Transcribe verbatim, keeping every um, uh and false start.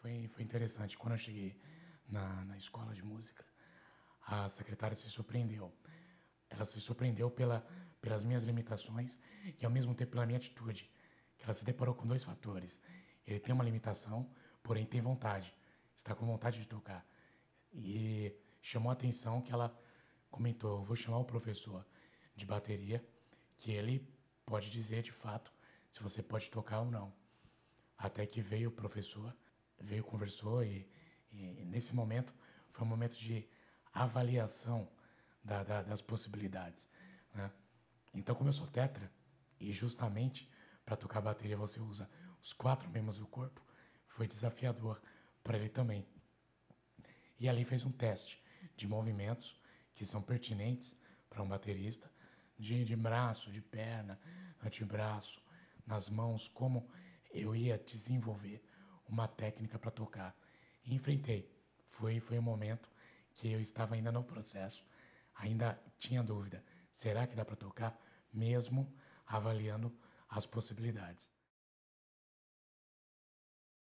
Foi, foi interessante. Quando eu cheguei na, na escola de música, a secretária se surpreendeu. Ela se surpreendeu pela, pelas minhas limitações e, ao mesmo tempo, pela minha atitude. Ela se deparou com dois fatores. Ele tem uma limitação, porém tem vontade. Está com vontade de tocar. E chamou a atenção que ela comentou, eu vou chamar o professor de bateria, que ele pode dizer, de fato, se você pode tocar ou não. Até que veio o professor, veio, conversou, e, e nesse momento foi um momento de avaliação da, da, das possibilidades, né? Então, como eu sou tetra, e justamente para tocar bateria você usa os quatro membros do corpo, foi desafiador para ele também. E ali fez um teste de movimentos que são pertinentes para um baterista, de, de braço, de perna, antebraço, nas mãos, como eu ia desenvolver uma técnica para tocar. E enfrentei. Foi, foi um momento que eu estava ainda no processo, ainda tinha dúvida, será que dá para tocar? Mesmo avaliando as possibilidades.